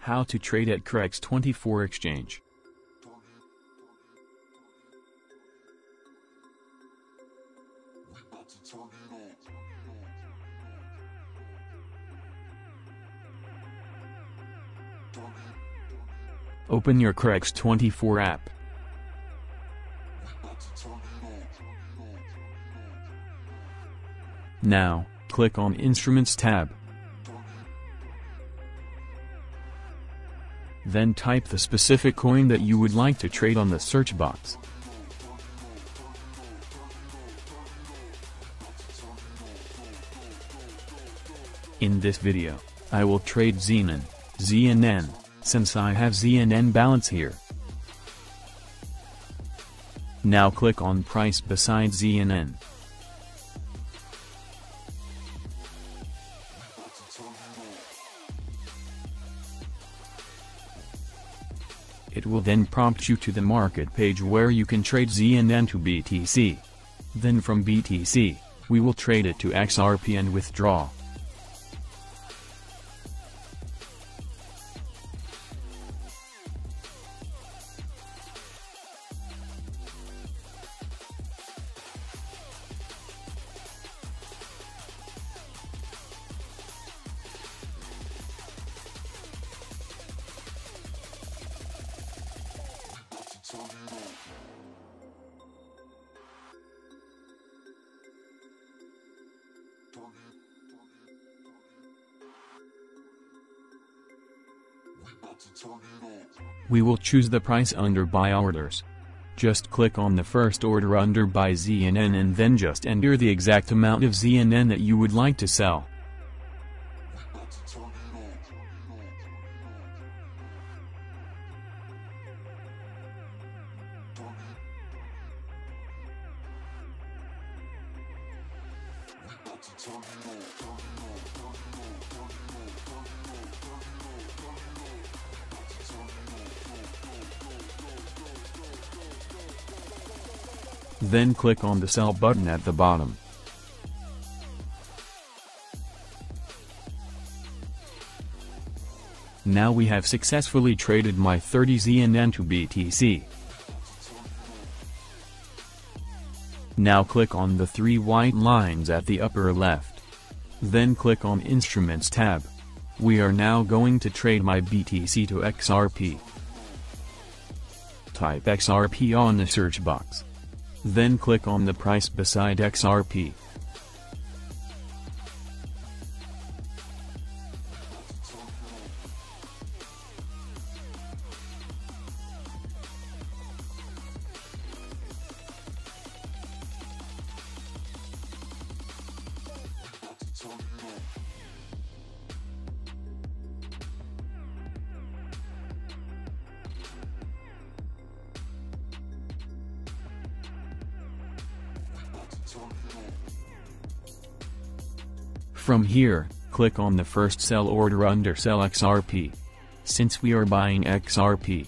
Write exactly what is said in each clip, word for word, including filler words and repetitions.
How to trade at C R E X twenty-four exchange. Open your C R E X twenty-four app. Now, click on Instruments tab. Then type the specific coin that you would like to trade on the search box. In this video, I will trade Zenon, Z N N. Since I have Z N N balance here. Now click on price beside Z N N. It will then prompt you to the market page where you can trade Z N N to B T C. Then from B T C, we will trade it to X R P and withdraw. We will choose the price under buy orders. Just click on the first order under buy Z N N and then just enter the exact amount of Z N N that you would like to sell. Then click on the sell button at the bottom. Now we have successfully traded my thirty Z N N to B T C. Now click on the three white lines at the upper left. Then click on Instruments tab. We are now going to trade my B T C to X R P. Type X R P on the search box. Then click on the price beside X R P. From here, click on the first sell order under sell X R P. Since we are buying X R P,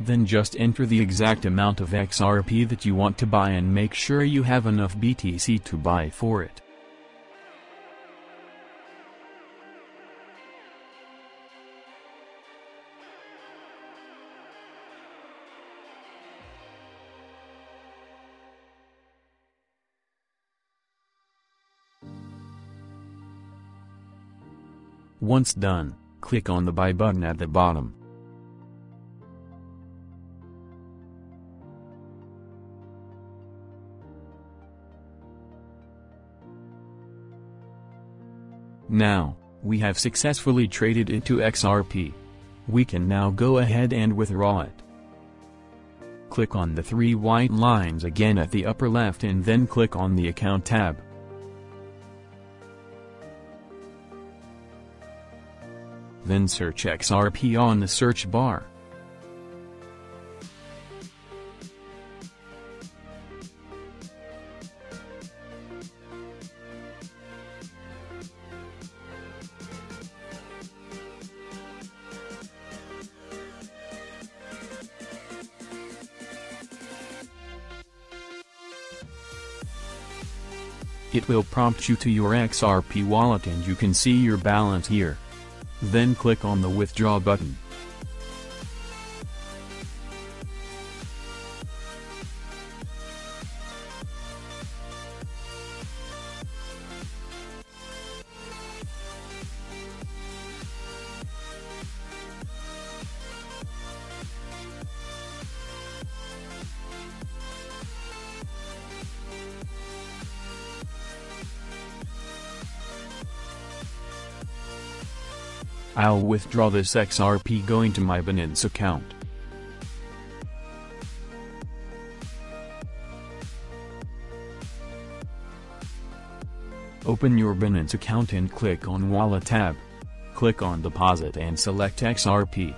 then just enter the exact amount of X R P that you want to buy and make sure you have enough B T C to buy for it. Once done, click on the buy button at the bottom. Now, we have successfully traded it to X R P. We can now go ahead and withdraw it. Click on the three white lines again at the upper left and then click on the account tab. Then search X R P on the search bar. It will prompt you to your X R P wallet and you can see your balance here. Then click on the withdraw button. I'll withdraw this X R P going to my Binance account. Open your Binance account and click on Wallet tab. Click on Deposit and select X R P.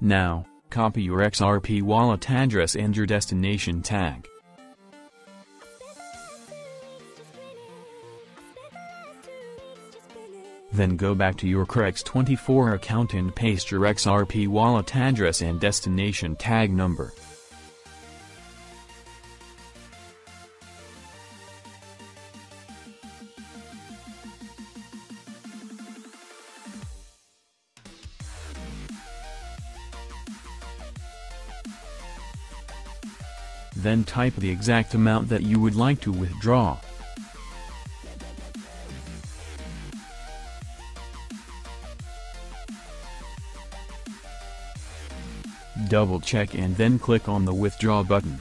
Now, copy your X R P wallet address and your destination tag. Then go back to your C R E X twenty-four account and paste your X R P wallet address and destination tag number. Then type the exact amount that you would like to withdraw. Double check and then click on the withdraw button.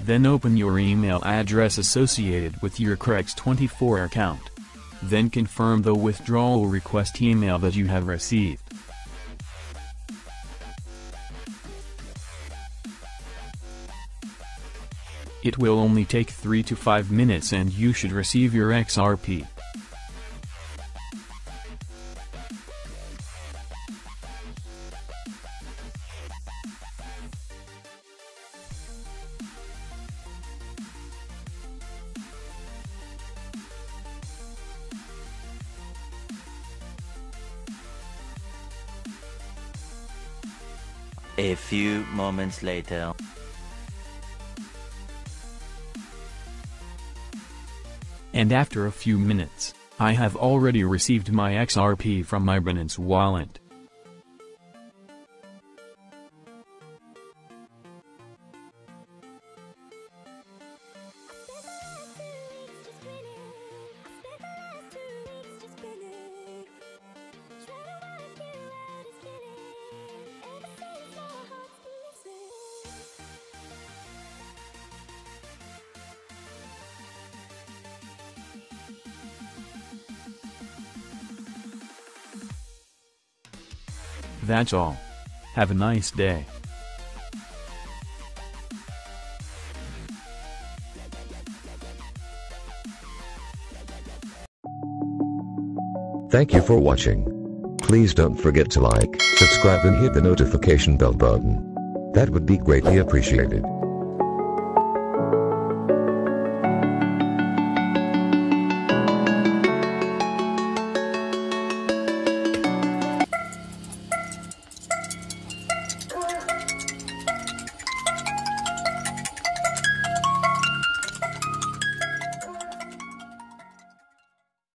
Then open your email address associated with your C R E X twenty-four account. Then confirm the withdrawal request email that you have received. It will only take three to five minutes and you should receive your X R P. A few moments later. And after a few minutes, I have already received my X R P from my Binance wallet. That's all. Have a nice day. Thank you for watching. Please don't forget to like, subscribe and hit the notification bell button. That would be greatly appreciated.